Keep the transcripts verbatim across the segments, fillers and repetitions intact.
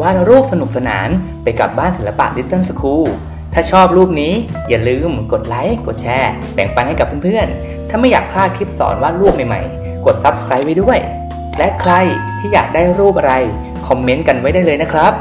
วาดรูปสนุกสนานไปกับบ้านศิลปะ Little School ถ้าชอบรูปนี้อย่าลืมกดไลค์กดแชร์แบ่งปันให้กับเพื่อนๆถ้าไม่อยากพลาดคลิปสอนวาดรูปใหม่ๆกด Subscribe ไว้ด้วยและใครที่อยากได้รูปอะไรคอมเมนต์กันไว้ได้เลยนะครับ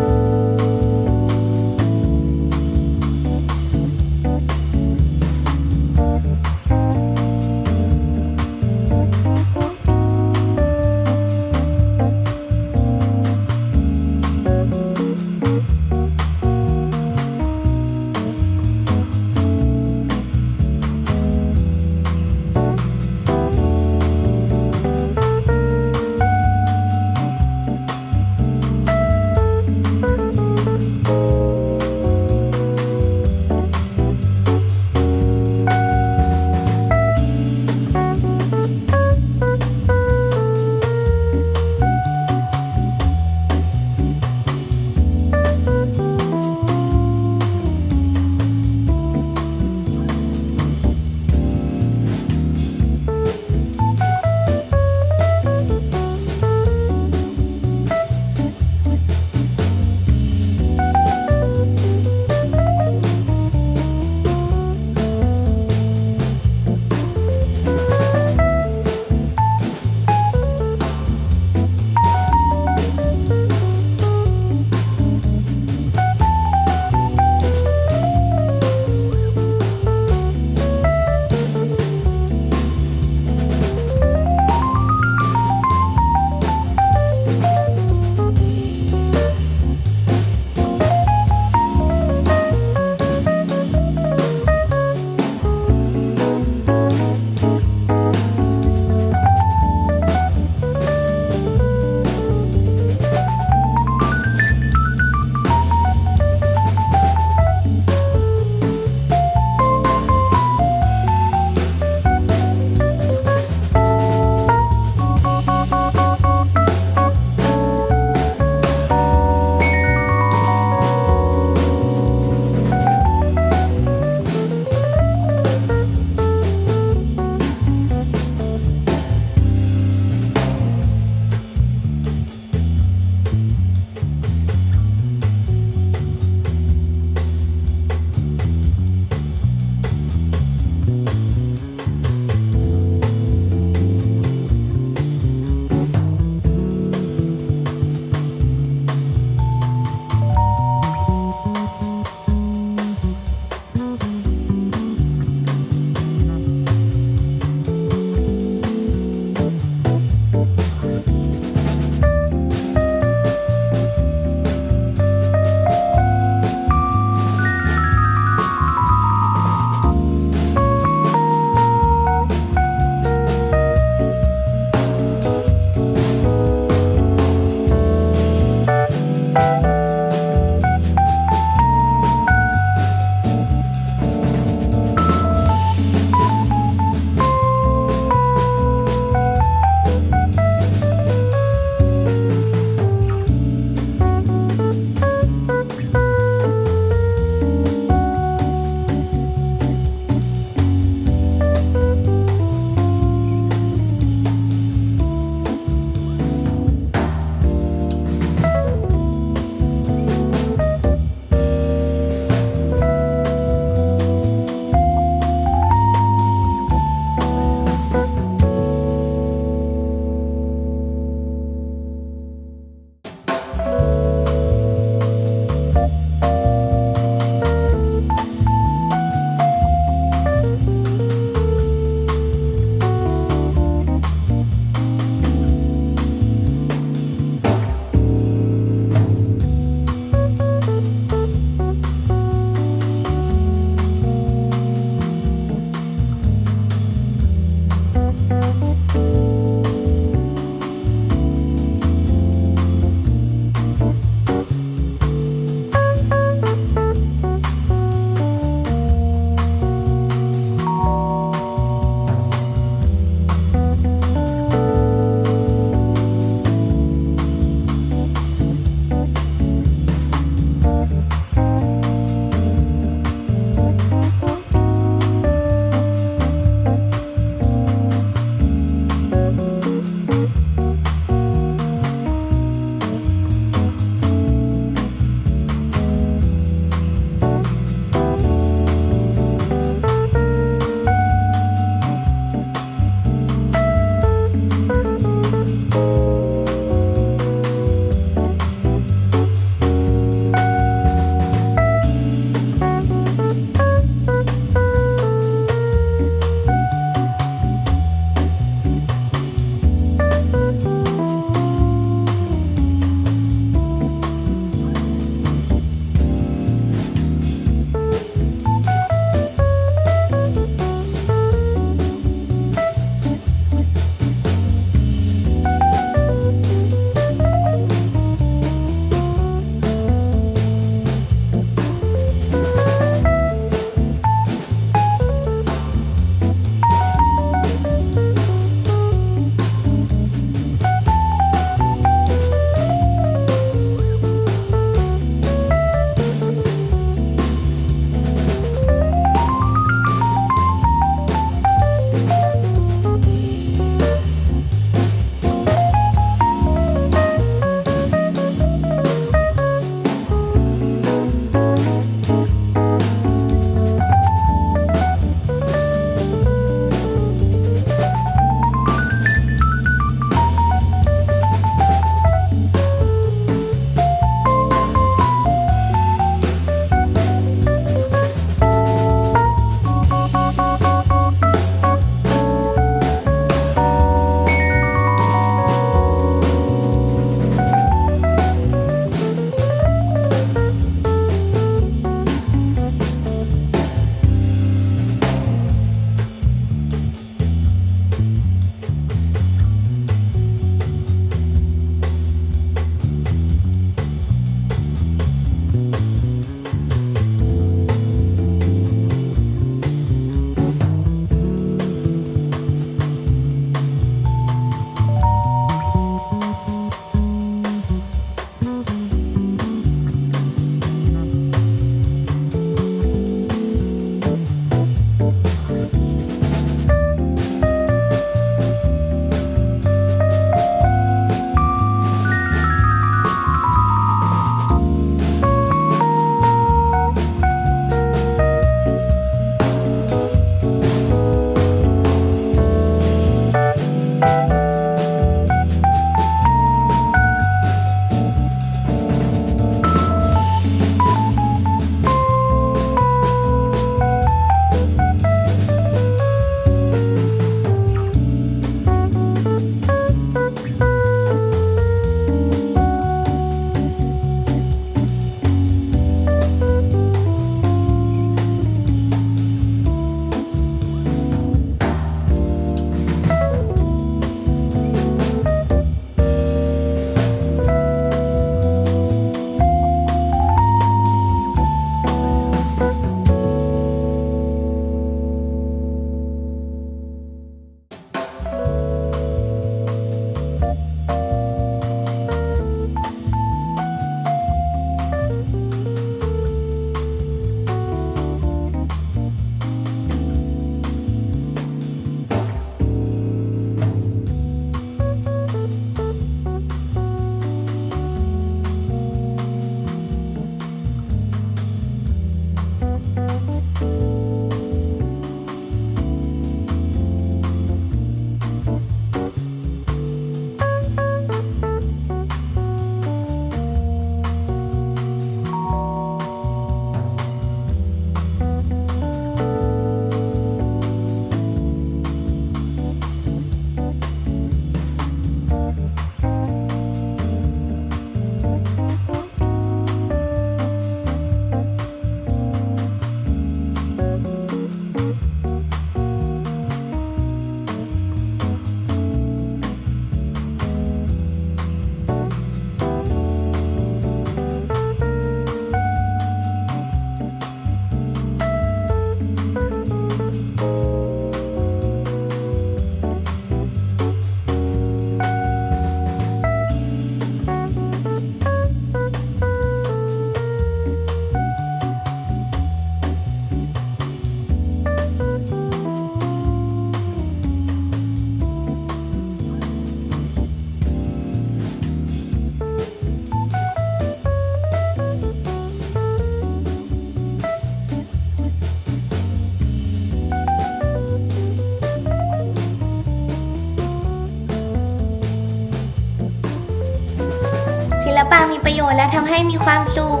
ปางมีประโยชน์และทำให้มีความสุข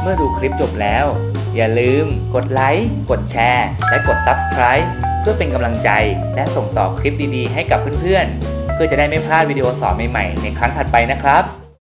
เมื่อดูคลิปจบแล้วอย่าลืมกดไลค์กดแชร์และกด ซับสไครบ์ เพื่อเป็นกำลังใจและส่งต่อคลิปดีๆให้กับเพื่อนๆ เพื่อจะได้ไม่พลาดวิดีโอสอนใหม่ๆในครั้งถัดไปนะครับ